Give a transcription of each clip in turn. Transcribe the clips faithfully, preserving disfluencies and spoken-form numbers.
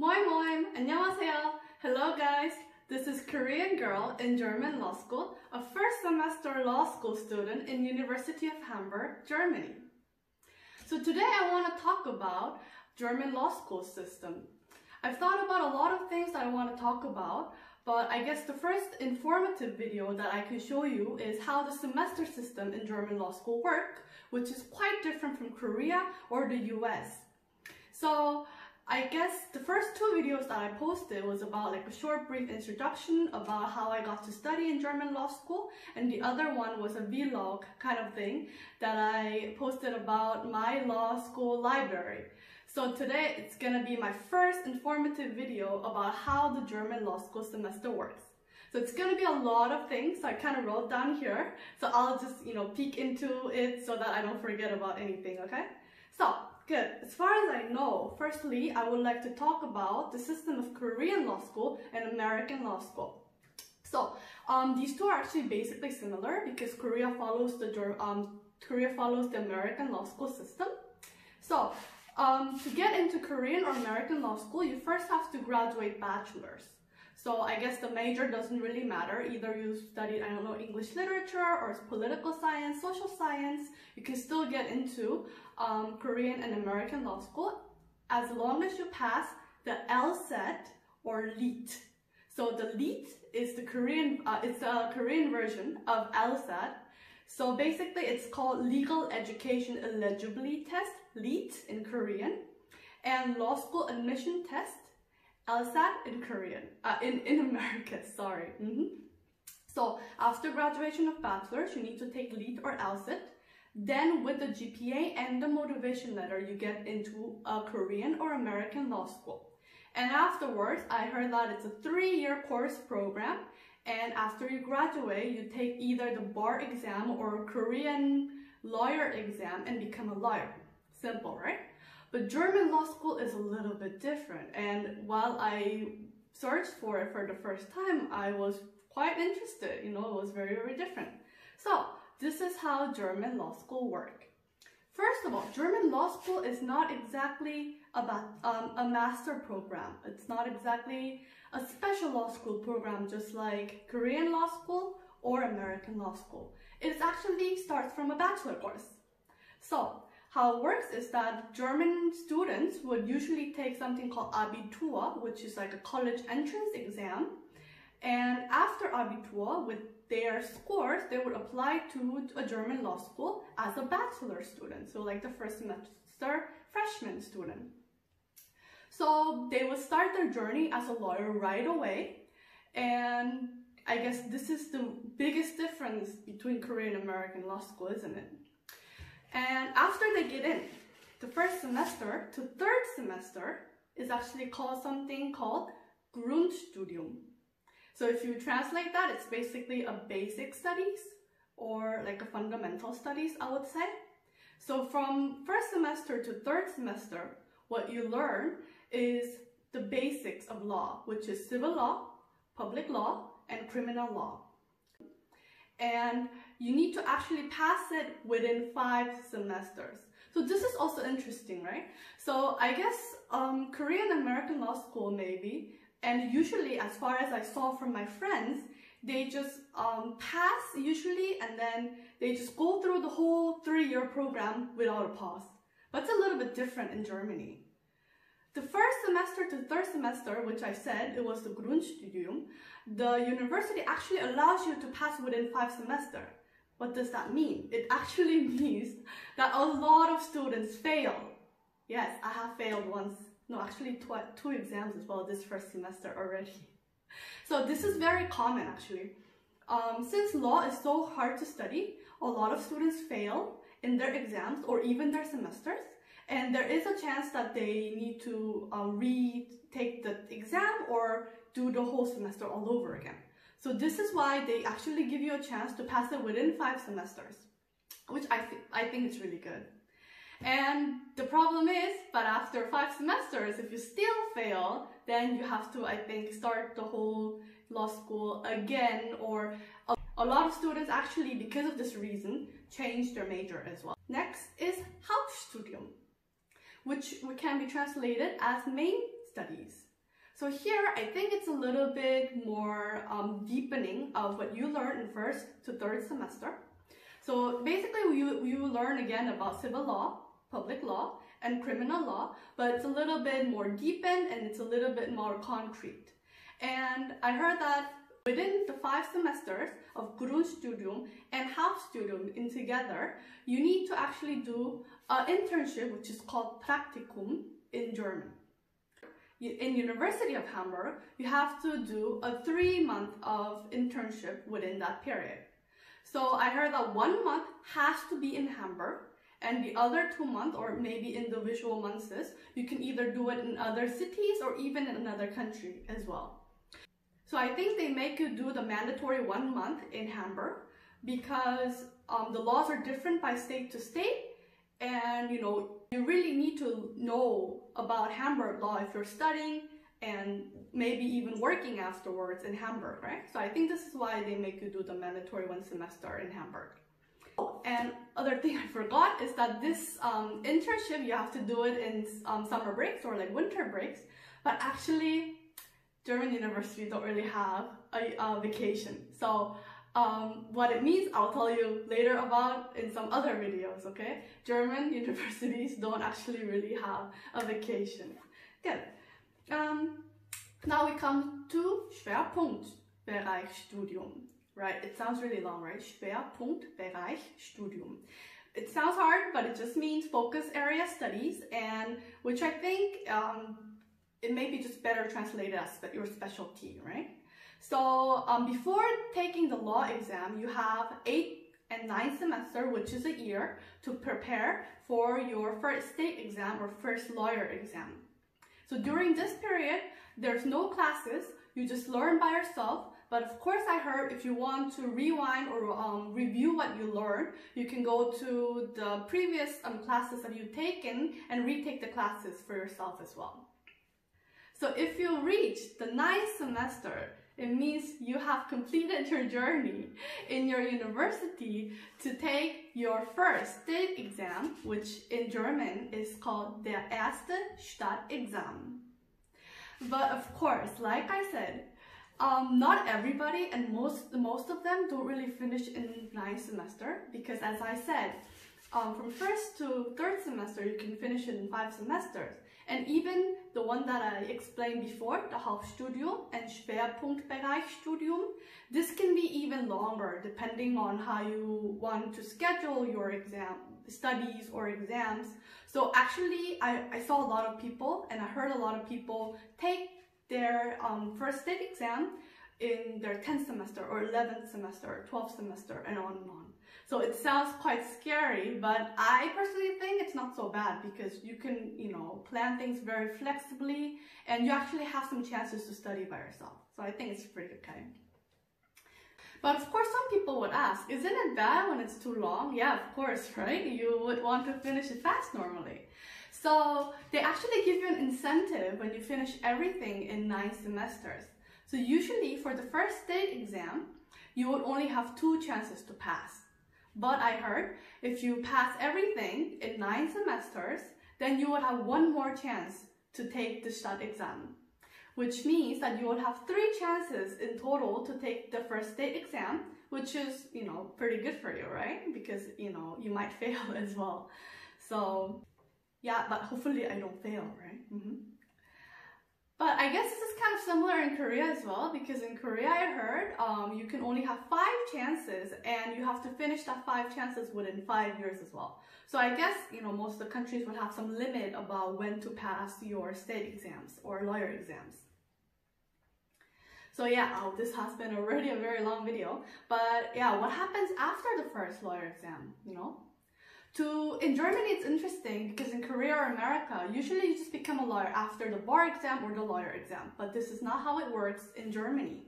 Moin moin, annyeonghaseyo. Hello guys, this is Korean girl in German law school, a first semester law school student in University of Hamburg, Germany. So today I want to talk about German law school system. I've thought about a lot of things that I want to talk about, but I guess the first informative video that I can show you is how the semester system in German law school works, which is quite different from Korea or the U S. So I guess the first two videos that I posted was about like a short brief introduction about how I got to study in German law school, and the other one was a vlog kind of thing that I posted about my law school library. So today it's gonna be my first informative video about how the German law school semester works. So it's gonna be a lot of things, so I kind of wrote down here, so I'll just, you know, peek into it so that I don't forget about anything, okay? So. Good. As far as I know, firstly, I would like to talk about the system of Korean law school and American law school. So, um, these two are actually basically similar because Korea follows the um, Korea follows the American law school system. So, um, to get into Korean or American law school, you first have to graduate bachelor's. So I guess the major doesn't really matter. Either you studied, I don't know, English literature or political science, social science, you can still get into um, Korean and American law school as long as you pass the LSAT or LEET. So the LEET is the Korean, uh, it's a Korean version of LSAT. So basically it's called Legal Education Eligibility Test, LEET in Korean, and Law School Admission Test, LSAT in Korean, uh, in, in America, sorry. Mm-hmm. So after graduation of bachelor's, you need to take LEET or LSAT. Then with the G P A and the motivation letter, you get into a Korean or American law school. And afterwards, I heard that it's a three-year course program. And after you graduate, you take either the bar exam or a Korean lawyer exam and become a lawyer. Simple, right? But German law school is a little bit different, and while I searched for it for the first time, I was quite interested, you know, it was very, very different. So, this is how German law school works. First of all, German law school is not exactly about, um, a master program. It's not exactly a special law school program, just like Korean law school or American law school. It actually starts from a bachelor course. So, how it works is that German students would usually take something called Abitur, which is like a college entrance exam. And after Abitur, with their scores, they would apply to a German law school as a bachelor student. So like the first semester freshman student. So they would start their journey as a lawyer right away. And I guess this is the biggest difference between Korean and American law school, isn't it? And after they get in, the first semester to third semester is actually called something called Grundstudium. So if you translate that, it's basically a basic studies or like a fundamental studies, I would say. So from first semester to third semester, what you learn is the basics of law, which is civil law, public law, and criminal law. And you need to actually pass it within five semesters. So this is also interesting, right? So I guess um, Korean American law school maybe, and usually as far as I saw from my friends, they just um, pass usually, and then they just go through the whole three-year program without a pause. But it's a little bit different in Germany. The first semester to third semester, which I said it was the Grundstudium, the university actually allows you to pass within five semesters. What does that mean? It actually means that a lot of students fail. Yes, I have failed once. No, actually tw two exams as well this first semester already. So this is very common actually. Um, since law is so hard to study, a lot of students fail in their exams or even their semesters. And there is a chance that they need to uh, retake the exam or do the whole semester all over again. So this is why they actually give you a chance to pass it within five semesters, which I, th I think is really good. And the problem is, but after five semesters, if you still fail, then you have to, I think, start the whole law school again, or a, a lot of students actually, because of this reason, change their major as well. Next is Hauptstudium, which can be translated as main studies. So here, I think it's a little bit more um, deepening of what you learned in first to third semester. So basically, you, you learn again about civil law, public law, and criminal law, but it's a little bit more deepened and it's a little bit more concrete. And I heard that within the five semesters of Grundstudium and Hauptstudium in together, you need to actually do an internship, which is called Praktikum in German. In University of Hamburg, you have to do a three month of internship within that period. So I heard that one month has to be in Hamburg, and the other two months, or maybe individual months, you can either do it in other cities or even in another country as well. So I think they make you do the mandatory one month in Hamburg because um, the laws are different by state to state, and you know, you really need to know about Hamburg law if you're studying and maybe even working afterwards in Hamburg, right? So I think this is why they make you do the mandatory one semester in Hamburg. Oh, and other thing I forgot is that this um, internship, you have to do it in um, summer breaks or like winter breaks, but actually German universities don't really have a, a vacation. So um, what it means, I'll tell you later about in some other videos, okay? German universities don't actually really have a vacation. Yeah. Um, now we come to Schwerpunktbereichstudium, right? It sounds really long, right? Schwerpunktbereichstudium. It sounds hard, but it just means focus area studies, and which I think um, it may be just better translated as your specialty, right? So um, before taking the law exam, you have eight and nine semester, which is a year, to prepare for your first state exam or first lawyer exam. So during this period, there's no classes, you just learn by yourself, but of course I heard if you want to rewind or um, review what you learned, you can go to the previous um, classes that you've taken and retake the classes for yourself as well. So if you reach the ninth semester, it means you have completed your journey in your university to take your first state exam, which in German is called der erste Staatsexamen. But of course, like I said, um, not everybody and most, most of them don't really finish in ninth semester because, as I said, um, from first to third semester, you can finish it in five semesters. And even the one that I explained before, the Hauptstudium and Schwerpunktbereichstudium, this can be even longer depending on how you want to schedule your exam, studies or exams. So actually, I, I saw a lot of people and I heard a lot of people take their um, first state exam in their tenth semester or eleventh semester or twelfth semester and on and on. So it sounds quite scary, but I personally think it's not so bad because you can, you know, plan things very flexibly and you actually have some chances to study by yourself. So I think it's pretty okay. But of course, some people would ask, isn't it bad when it's too long? Yeah, of course, right? You would want to finish it fast normally. So they actually give you an incentive when you finish everything in nine semesters. So usually for the first state exam, you would only have two chances to pass. But I heard if you pass everything in nine semesters, then you would have one more chance to take the Staatsexamen, which means that you would have three chances in total to take the first state exam, which is, you know, pretty good for you, right? Because, you know, you might fail as well. So yeah, but hopefully I don't fail, right? Mm-hmm. But I guess this is kind of similar in Korea as well, because in Korea I heard um, you can only have five chances and you have to finish that five chances within five years as well. So I guess, you know, most of the countries would have some limit about when to pass your state exams or lawyer exams. So yeah, oh, this has been already a very long video, but yeah, what happens after the first lawyer exam, you know? To, in Germany, it's interesting because in Korea or America, usually you just become a lawyer after the bar exam or the lawyer exam, but this is not how it works in Germany.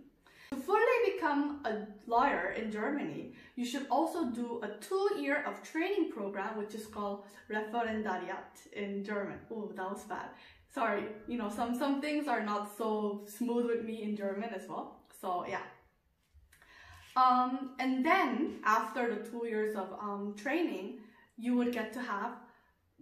To fully become a lawyer in Germany, you should also do a two-year of training program, which is called Referendariat in German. Oh, that was bad. Sorry, you know, some, some things are not so smooth with me in German as well, so yeah. Um, and then, after the two years of um, training, you would get to have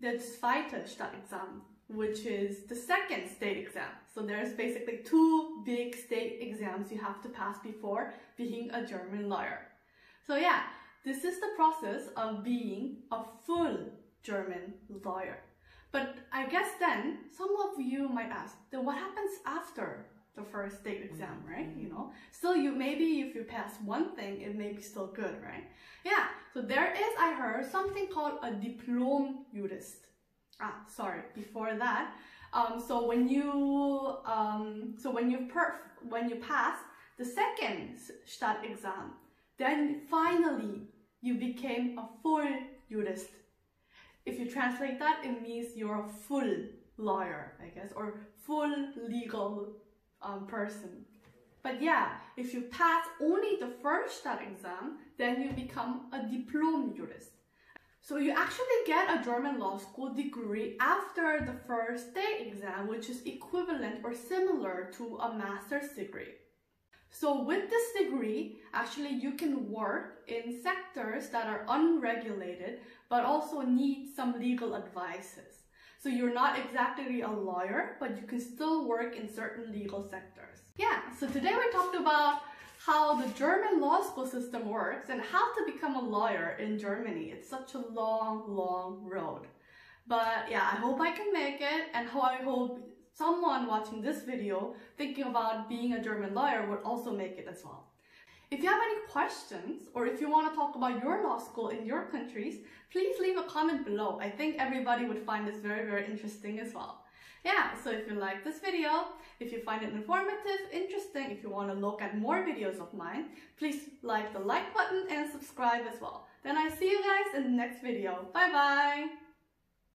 the zweite Staatsexamen, which is the second state exam. So there's basically two big state exams you have to pass before being a German lawyer. So yeah, this is the process of being a full German lawyer. But I guess then some of you might ask, then what happens after the first state exam, right? You know, still you maybe if you pass one thing, it may be still good, right? Yeah, so there is, I heard, something called a Diplom-Jurist. Ah, sorry, before that. Um, so when you um, so when you perf when you pass the second Staatsexamen, then finally you became a full jurist. If you translate that, it means you're a full lawyer, I guess, or full legal um, person. But yeah, if you pass only the first Staatsexamen, then you become a Diplom-Jurist. So you actually get a German law school degree after the first state exam, which is equivalent or similar to a master's degree. So with this degree, actually you can work in sectors that are unregulated, but also need some legal advices. So you're not exactly a lawyer, but you can still work in certain legal sectors. Yeah, so today we talked about how the German law school system works and how to become a lawyer in Germany. It's such a long, long road. But yeah, I hope I can make it, and how I hope someone watching this video thinking about being a German lawyer would also make it as well. If you have any questions, or if you want to talk about your law school in your countries, please leave a comment below. I think everybody would find this very, very interesting as well. Yeah, so if you like this video, if you find it informative, interesting, if you want to look at more videos of mine, please like the like button and subscribe as well. Then I see you guys in the next video. Bye bye!